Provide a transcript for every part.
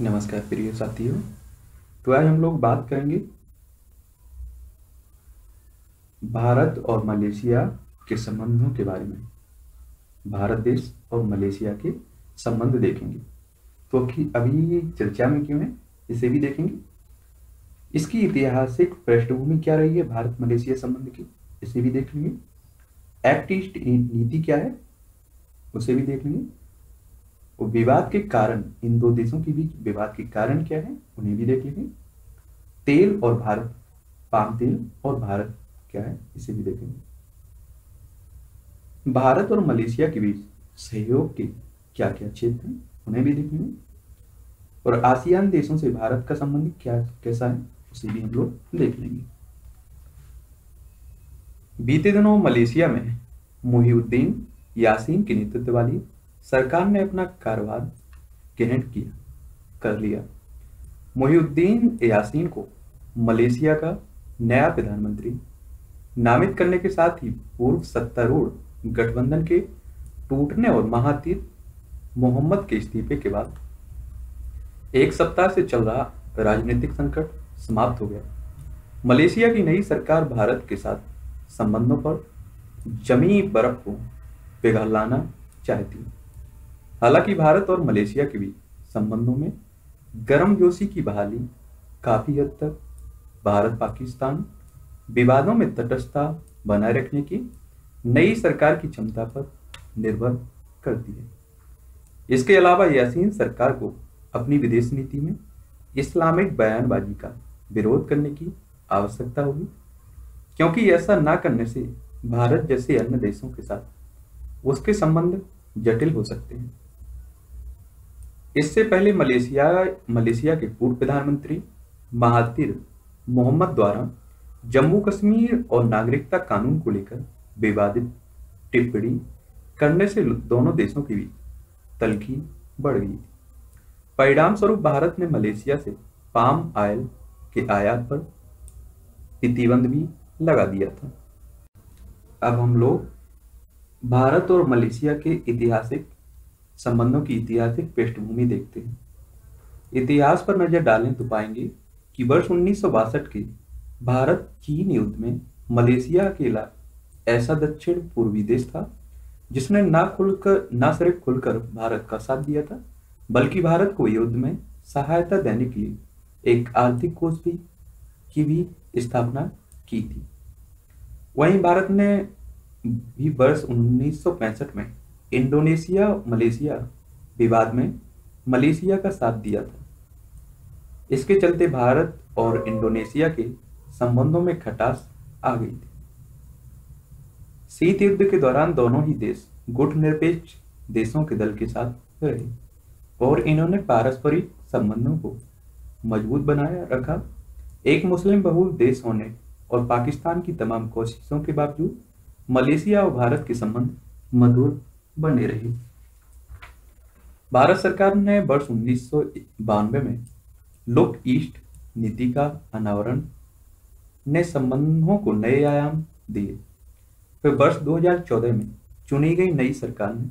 नमस्कार प्रिय साथियों। तो आज हम लोग बात करेंगे भारत और मलेशिया के संबंधों के बारे में। भारत देश और मलेशिया के संबंध देखेंगे, तो कि अभी ये चर्चा में क्यों है इसे भी देखेंगे। इसकी ऐतिहासिक पृष्ठभूमि क्या रही है भारत मलेशिया संबंध की, इसे भी देख लेंगे। एक्ट ईस्ट नीति क्या है उसे भी देख लेंगे। विवाद के कारण, इन दो देशों के बीच विवाद के कारण क्या है उन्हें भी देख लेंगे। तेल और भारत, पाम तेल और भारत क्या है इसे भी देखेंगे। भारत और मलेशिया के बीच सहयोग के क्या क्या क्षेत्र हैं उन्हें भी देखेंगे, और आसियान देशों से भारत का संबंध क्या कैसा है उसे भी हम लोग देख लेंगे। बीते दिनों मलेशिया में मुहिउद्दीन यासीन के नेतृत्व वाली सरकार ने अपना कारोबार ग्रहण कर लिया। मुहिउद्दीन यासीन को मलेशिया का नया प्रधानमंत्री नामित करने के साथ ही पूर्व सत्तारूढ़ गठबंधन के टूटने और महातिर मोहम्मद के इस्तीफे के बाद एक सप्ताह से चल रहा राजनीतिक संकट समाप्त हो गया। मलेशिया की नई सरकार भारत के साथ संबंधों पर जमी बर्फ को पिघलाना चाहती है। हालांकि भारत और मलेशिया के बीच संबंधों में गर्मजोशी की बहाली काफी हद तक भारत पाकिस्तान विवादों में तटस्थता बनाए रखने की नई सरकार की क्षमता पर निर्भर करती है। इसके अलावा यासीन सरकार को अपनी विदेश नीति में इस्लामिक बयानबाजी का विरोध करने की आवश्यकता होगी, क्योंकि ऐसा ना करने से भारत जैसे अन्य देशों के साथ उसके संबंध जटिल हो सकते हैं। इससे पहले मलेशिया के पूर्व प्रधानमंत्री महातिर मोहम्मद द्वारा जम्मू कश्मीर और नागरिकता कानून को लेकर विवादित टिप्पणी करने से दोनों देशों के बीच तल्खी बढ़ गई। परिणाम स्वरूप भारत ने मलेशिया से पाम ऑयल के आयात पर प्रतिबंध भी लगा दिया था। अब हम लोग भारत और मलेशिया के ऐतिहासिक संबंधों की ऐतिहासिक पृष्ठभूमि देखते हैं। इतिहास पर नजर डालें तो पाएंगे कि वर्ष 1962 के भारत चीन युद्ध में मलेशिया अकेला ऐसा दक्षिण पूर्वी देश था जिसने ना सिर्फ खुलकर भारत का साथ दिया था, बल्कि भारत को युद्ध में सहायता देने के लिए एक आर्थिक कोष की भी स्थापना की थी। वहीं भारत ने भी वर्ष 1965 में इंडोनेशिया मलेशिया विवाद में मलेशिया का साथ दिया था। इसके चलते भारत और इंडोनेशिया के संबंधों में खटास आ गई थी। शीत युद्ध के दौरान दोनों ही देश गुटनिरपेक्ष देशों के दल के साथ रहे और इन्होंने पारस्परिक संबंधों को मजबूत बनाया रखा। एक मुस्लिम बहुल देश होने और पाकिस्तान की तमाम कोशिशों के बावजूद मलेशिया और भारत के संबंध मधुर बने रहे। भारत सरकार ने वर्ष 1992 में लुक ईस्ट नीति का अनावरण ने संबंधों को नए आयाम दिए। फिर वर्ष 2014 में चुनी गई नई सरकार ने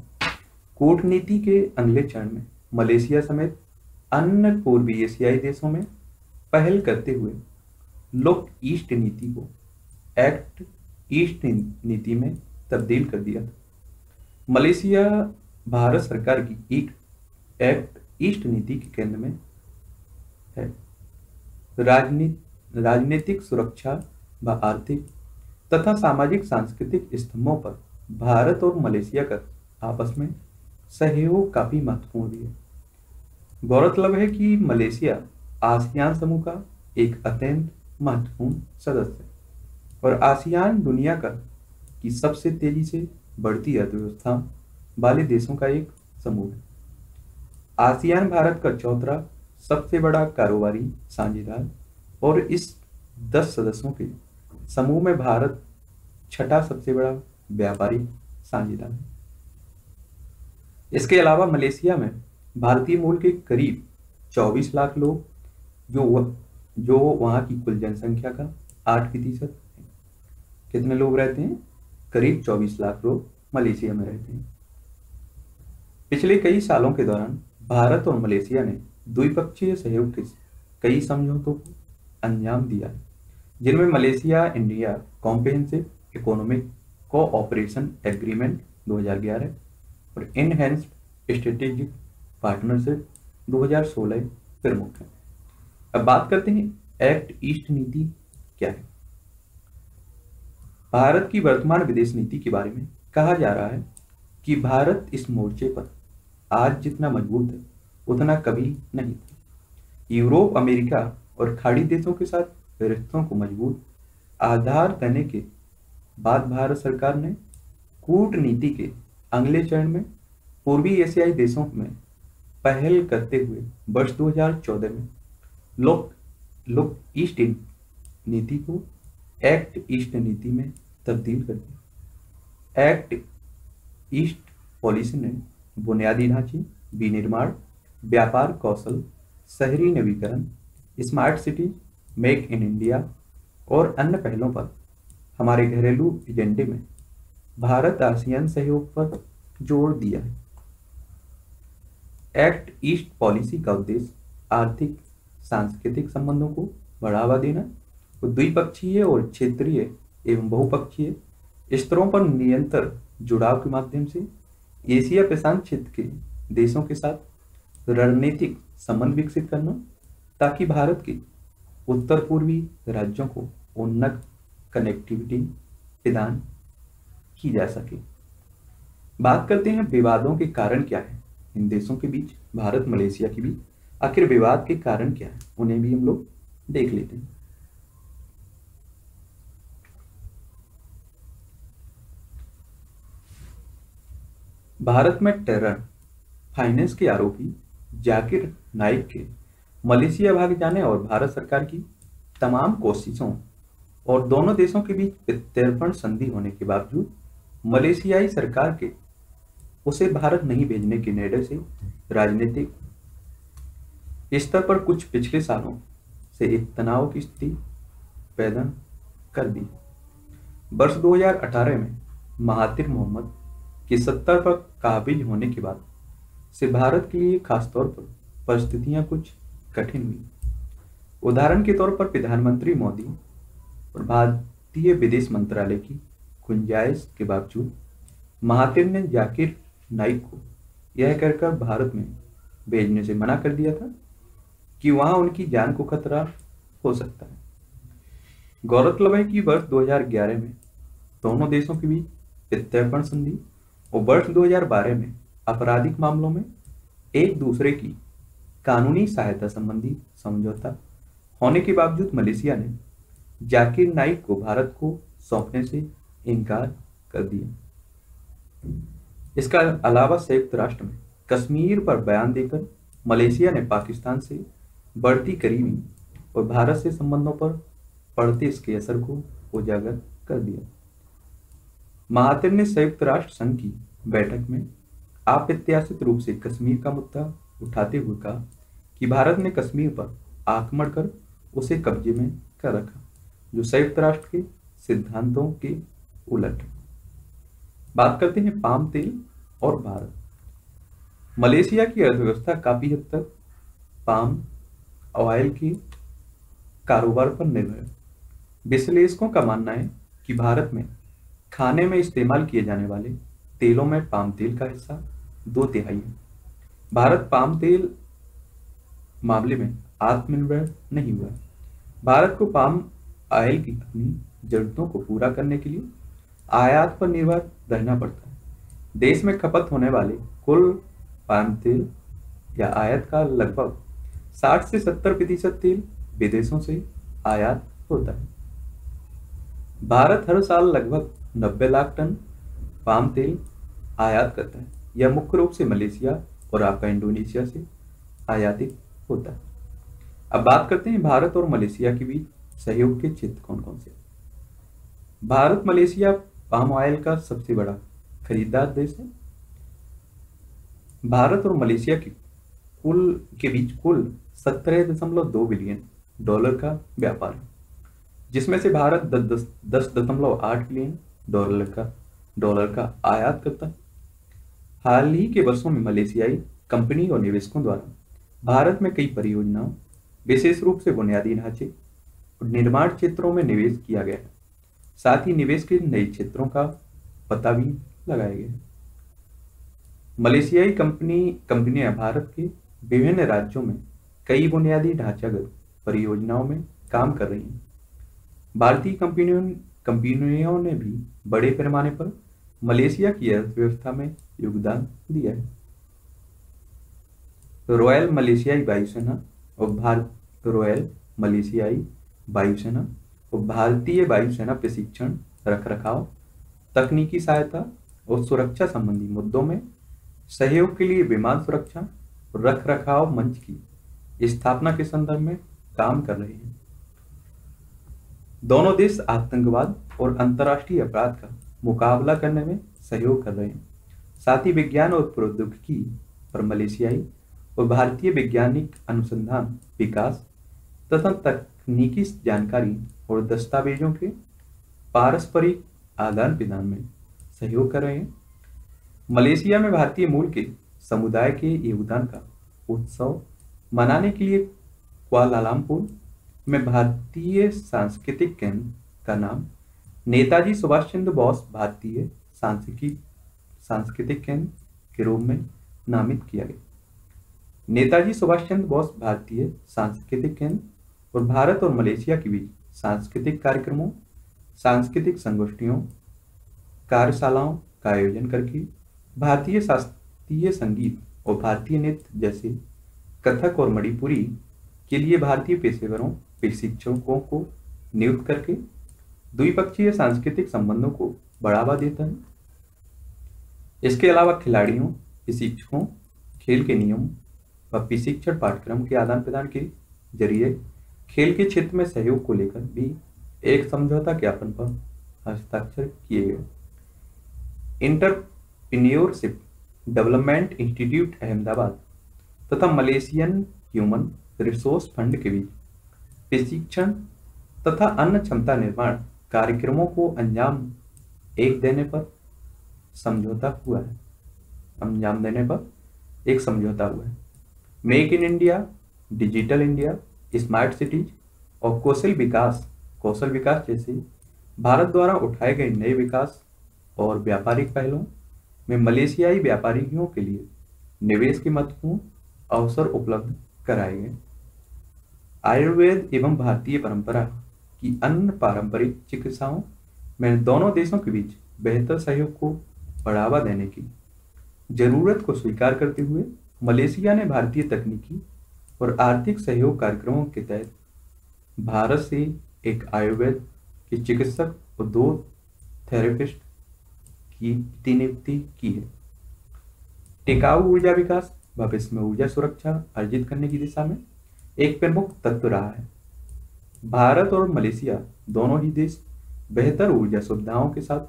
कूटनीति के अगले चरण में मलेशिया समेत अन्य पूर्वी एशियाई देशों में पहल करते हुए लुक ईस्ट नीति को एक्ट ईस्ट नीति में तब्दील कर दिया था। मलेशिया भारत सरकार की एक्ट ईस्ट नीति के केंद्र में है। राजनीतिक सुरक्षा व आर्थिक तथा सामाजिक सांस्कृतिक स्तंभों पर भारत और मलेशिया का आपस में सहयोग काफी महत्वपूर्ण भी है। गौरतलब है कि मलेशिया आसियान समूह का एक अत्यंत महत्वपूर्ण सदस्य है और आसियान दुनिया की सबसे तेजी से बढ़ती अर्थव्यवस्था वाले देशों का एक समूह है। आसियान भारत का चौथा सबसे बड़ा कारोबारी साझेदार और इस 10 सदस्यों के समूह में भारत छठा सबसे बड़ा व्यापारिक साझेदार है। इसके अलावा मलेशिया में भारतीय मूल के करीब 24 लाख लोग जो वहाँ की कुल जनसंख्या का 8% कितने लोग रहते हैं, करीब 24 लाख लोग मलेशिया में रहते हैं। पिछले कई सालों के दौरान भारत और मलेशिया ने द्विपक्षीय सहयोग के कई समझौतों को अंजाम दिया जिनमें Malaysia India comprehensive economic cooperation agreement 2011 और एनहेंस्ड स्ट्रेटेजिक पार्टनरशिप 2016 प्रमुख हैं। अब बात करते हैं एक्ट ईस्ट नीति क्या है। भारत की वर्तमान विदेश नीति के बारे में कहा जा रहा है कि भारत इस मोर्चे पर आज जितना मजबूत है उतना कभी नहीं था। यूरोप अमेरिका और खाड़ी देशों के साथ रिश्तों को मजबूत आधार देने के बाद भारत सरकार ने कूटनीति के अगले चरण में पूर्वी एशियाई देशों में पहल करते हुए वर्ष 2014 में लुक ईस्ट नीति को एक्ट ईस्ट नीति में तब्दील कर दिया। एक्ट ईस्ट पॉलिसी ने बुनियादी ढांचे, विनिर्माण, व्यापार कौशल, शहरी नवीकरण, smart city, make in India और अन्य पहलों पर हमारे घरेलू एजेंडे में भारत आसियान सहयोग पर जोर दिया है। एक्ट ईस्ट पॉलिसी का उद्देश्य आर्थिक सांस्कृतिक संबंधों को बढ़ावा देना और द्विपक्षीय और क्षेत्रीय एवं बहुपक्षीय स्तरों पर निरंतर जुड़ाव के माध्यम से एशिया प्रशांत क्षेत्र के देशों के साथ रणनीतिक संबंध विकसित करना ताकि भारत के उत्तर पूर्वी राज्यों को उन्नत कनेक्टिविटी प्रदान की जा सके। बात करते हैं विवादों के कारण क्या है इन देशों के बीच, भारत मलेशिया के बीच आखिर विवाद के कारण क्या है उन्हें भी हम लोग देख लेते हैं। भारत में टेरर फाइनेंस के आरोपी जाकिर नाइक के मलेशिया भाग जाने और भारत सरकार की तमाम कोशिशों और दोनों देशों के बीच प्रत्यर्पण संधि होने के बावजूद मलेशियाई सरकार के उसे भारत नहीं भेजने के निर्णय से राजनीतिक स्तर पर कुछ पिछले सालों से एक तनाव की स्थिति पैदा कर दी। वर्ष 2018 में महातिर मोहम्मद के 70 पर काबिज होने के बाद से भारत के लिए खासतौर पर परिस्थितियां कुछ कठिन हुई। उदाहरण के तौर पर प्रधानमंत्री मोदी और भारतीय विदेश मंत्रालय की गुंजाइश के बावजूद महातिर ने जाकिर नाइक को यह कहकर भारत में भेजने से मना कर दिया था कि वहां उनकी जान को खतरा हो सकता है। गौरतलब है कि वर्ष 2011 में दोनों देशों के बीच प्रत्यर्पण संधि और वर्ष 2012 में आपराधिक मामलों में एक दूसरे की कानूनी सहायता संबंधी समझौता होने के बावजूद मलेशिया ने जाकिर नाइक को भारत को सौंपने से इनकार कर दिया। इसका अलावा संयुक्त राष्ट्र में कश्मीर पर बयान देकर मलेशिया ने पाकिस्तान से बढ़ती करीबी और भारत से संबंधों पर पड़ते इसके असर को उजागर कर दिया। महातिर ने संयुक्त राष्ट्र संघ की बैठक में अप्रत्याशित रूप से कश्मीर का मुद्दा उठाते हुए कहा कि भारत ने कश्मीर पर आक्रमण कर उसे कब्जे में कर रखा जो संयुक्त राष्ट्र के सिद्धांतों के उलट। बात करते हैं पाम तेल और भारत। मलेशिया की अर्थव्यवस्था काफी हद तक पाम ऑयल के कारोबार पर निर्भर है। विश्लेषकों का मानना है कि भारत में खाने में इस्तेमाल किए जाने वाले तेलों में पाम तेल का हिस्सा 2/3 है। भारत पाम तेल मामले में आत्मनिर्भर नहीं हुआ। भारत को पाम ऑयल की अपनी जरूरतों को पूरा करने के लिए आयात पर निर्भर रहना पड़ता है। देश में खपत होने वाले कुल पाम तेल या आयात का लगभग 60 से 70% तेल विदेशों से आयात होता है। भारत हर साल लगभग 90 लाख टन पाम तेल आयात करता है। यह मुख्य रूप से मलेशिया और आपका इंडोनेशिया से आयातित होता है। अब बात करते हैं भारत और मलेशिया के बीच सहयोग के क्षेत्र कौन कौन से। भारत मलेशिया पाम ऑयल का सबसे बड़ा खरीदार देश है। भारत और मलेशिया के बीच कुल 17.2 बिलियन डॉलर का व्यापार है जिसमें से भारत 10.8 बिलियन डॉलर का आयात करता है। हाल ही के वर्षों में मलेशियाई कंपनी और निवेशकों द्वारा भारत में कई परियोजनाओं, विशेष रूप से बुनियादी ढांचे और निर्माण क्षेत्रों में निवेश किया गया है। साथ ही निवेश के नए क्षेत्रों का पता भी लगाया गया है। मलेशियाई कंपनियां भारत के विभिन्न राज्यों में कई बुनियादी ढांचागत परियोजनाओं में काम कर रही हैं। भारतीय कंपनियों ने भी बड़े पैमाने पर मलेशिया की अर्थव्यवस्था में योगदान दिया है। रॉयल मलेशियाई वायुसेना और भारतीय वायुसेना प्रशिक्षण, रखरखाव, तकनीकी सहायता और सुरक्षा संबंधी मुद्दों में सहयोग के लिए विमान सुरक्षा और रखरखाव मंच की स्थापना के संदर्भ में काम कर रहे हैं। दोनों देश आतंकवाद और अंतर्राष्ट्रीय अपराध का मुकाबला करने में सहयोग कर रहे हैं। साथ ही विज्ञान और प्रौद्योगिकी पर मलेशियाई और भारतीय वैज्ञानिक अनुसंधान, विकास तथा तकनीकी जानकारी और दस्तावेजों के पारस्परिक आदान प्रदान में सहयोग कर रहे हैं। मलेशिया में भारतीय मूल के समुदाय के योगदान का उत्सव मनाने के लिए क्वालालंपुर में भारतीय सांस्कृतिक केंद्र का नाम नेताजी सुभाष चंद्र बोस भारतीय सांस्कृतिक केंद्र के रूप में नामित किया गया। नेताजी सुभाष चंद्र बोस भारतीय सांस्कृतिक केंद्र और भारत और मलेशिया के बीच सांस्कृतिक कार्यक्रमों, सांस्कृतिक संगोष्ठियों, कार्यशालाओं का आयोजन करके भारतीय शास्त्रीय संगीत और भारतीय नृत्य जैसे कथक और मणिपुरी के लिए भारतीय पेशेवरों, प्रशिक्षकों को नियुक्त करके द्विपक्षीय सांस्कृतिक संबंधों को बढ़ावा देता है। इसके अलावा खिलाड़ियों, प्रशिक्षकों, खेल के नियम व प्रशिक्षण पाठ्यक्रम के आदान प्रदान के जरिए खेल के क्षेत्र में सहयोग को लेकर भी एक समझौता ज्ञापन पर हस्ताक्षर किए गए। इंटरप्रेन्योरशिप डेवलपमेंट इंस्टीट्यूट अहमदाबाद तथा मलेशियन ह्यूमन रिसोर्स फंड के बीच प्रशिक्षण तथा अन्य क्षमता निर्माण कार्यक्रमों को अंजाम देने पर एक समझौता हुआ है। Make in India, digital India, smart cities और कौशल विकास जैसे भारत द्वारा उठाए गए नए विकास और व्यापारिक पहलों में मलेशियाई व्यापारियों के लिए निवेश के महत्वपूर्ण अवसर उपलब्ध कराए गए। आयुर्वेद एवं भारतीय परंपरा की अन्य पारंपरिक चिकित्साओं में दोनों देशों के बीच बेहतर सहयोग को बढ़ावा देने की जरूरत को स्वीकार करते हुए मलेशिया ने भारतीय तकनीकी और आर्थिक सहयोग कार्यक्रमों के तहत भारत से एक आयुर्वेद के चिकित्सक और 2 थेरेपिस्ट की प्रतिनियुक्ति की है। टिकाऊ ऊर्जा विकास भविष्य में ऊर्जा सुरक्षा अर्जित करने की दिशा में एक प्रमुख तत्व रहा है। भारत और मलेशिया दोनों ही देश बेहतर ऊर्जा सुविधाओं के साथ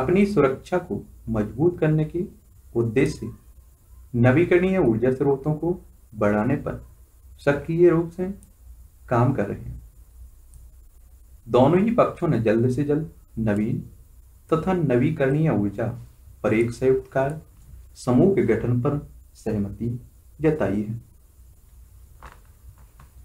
अपनी सुरक्षा को मजबूत करने के उद्देश्य से नवीकरणीय ऊर्जा स्रोतों को बढ़ाने पर सक्रिय रूप से काम कर रहे हैं। दोनों ही पक्षों ने जल्द से जल्द नवीन तथा नवीकरणीय ऊर्जा पर एक संयुक्त कार्य समूह के गठन पर सहमति जताई है।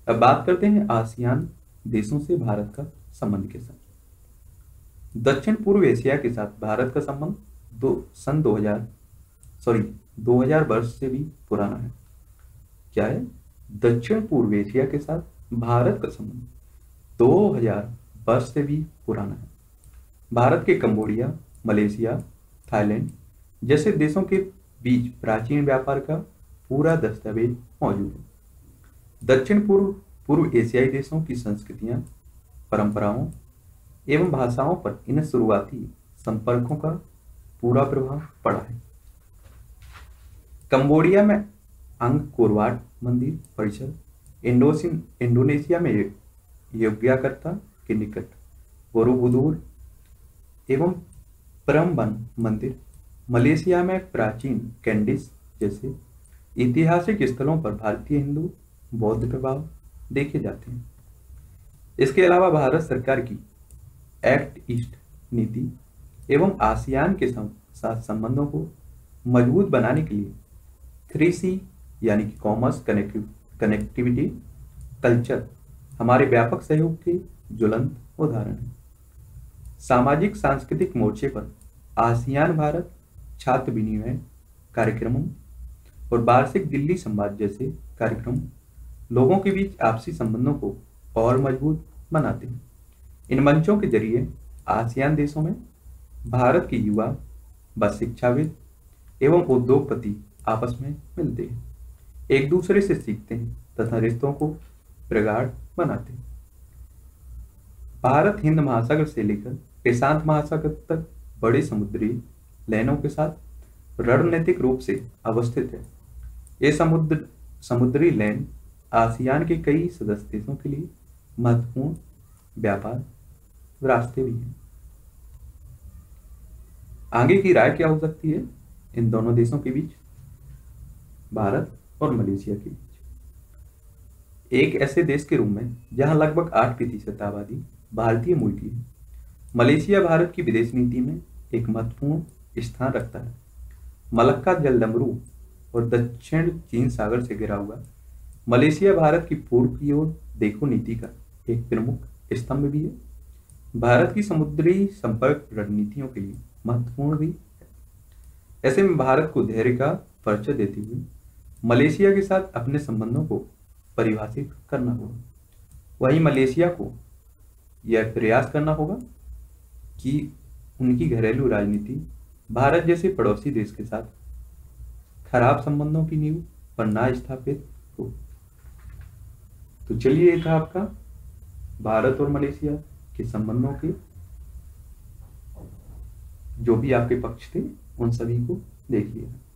अब बात करते हैं आसियान देशों से भारत का संबंध के साथ। दक्षिण पूर्व एशिया के साथ भारत का संबंध 2000 वर्ष से भी पुराना है। क्या है? दक्षिण पूर्व एशिया के साथ भारत का संबंध 2000 वर्ष से भी पुराना है। भारत के कंबोडिया, मलेशिया, थाईलैंड जैसे देशों के बीच प्राचीन व्यापार का पूरा दस्तावेज मौजूद है। दक्षिण पूर्व एशियाई देशों की संस्कृतियां, परंपराओं एवं भाषाओं पर इन शुरुआती संपर्कों का पूरा प्रभाव पड़ा है। कंबोडिया में अंगकोरवाट मंदिर परिसर, इंडोनेशिया में योग्याकर्ता के निकट बोरोबुदुर एवं प्रंबन मंदिर, मलेशिया में प्राचीन कैंडिस जैसे ऐतिहासिक स्थलों पर भारतीय हिंदू बौद्ध प्रभाव देखे जाते हैं। इसके अलावा भारत सरकार की एक्ट ईस्ट नीति एवं आसियान के साथ संबंधों को मजबूत बनाने के लिए 3C यानी कि कॉमर्स, कनेक्टिविटी, कल्चर हमारे व्यापक सहयोग के ज्वलंत उदाहरण हैं। सामाजिक सांस्कृतिक मोर्चे पर आसियान भारत छात्र विनिमय कार्यक्रमों और वार्षिक दिल्ली संवाद जैसे कार्यक्रम लोगों के बीच आपसी संबंधों को और मजबूत बनाते हैं। इन मंचों के जरिए आसियान देशों में भारत के युवा व शिक्षाविद एवं उद्योगपति आपस में मिलते हैं, एक दूसरे से सीखते हैं तथा रिश्तों को प्रगाढ़ बनाते हैं। भारत हिंद महासागर से लेकर प्रशांत महासागर तक बड़े समुद्री लहरों के साथ रणनीतिक रूप से अवस्थित है। ये समुद्री लहन आसियान के कई सदस्य देशों के लिए महत्वपूर्ण व्यापार रास्ते भी हैं। आगे की राय क्या हो सकती है इन दोनों देशों के बीच, भारत और मलेशिया के बीच? एक ऐसे देश के रूप में जहां लगभग 8% आबादी भारतीय मूल की है, मलेशिया भारत की विदेश नीति में एक महत्वपूर्ण स्थान रखता है। मलक्का जलडमरू और दक्षिण चीन सागर से घिरा हुआ मलेशिया भारत की पूर्व की ओर देखो नीति का एक प्रमुख स्तंभ भी है। भारत की समुद्री संपर्क रणनीतियों के लिए महत्वपूर्ण भी है। ऐसे में भारत को धैर्य का परिचय देते हुए मलेशिया के साथ अपने संबंधों को परिभाषित करना होगा। वहीं मलेशिया को यह प्रयास करना होगा कि उनकी घरेलू राजनीति भारत जैसे पड़ोसी देश के साथ खराब संबंधों की नींव पर ना स्थापित हो। तो चलिए, ये था आपका भारत और मलेशिया के संबंधों के जो भी आपके पक्ष थे उन सभी को देख लिया।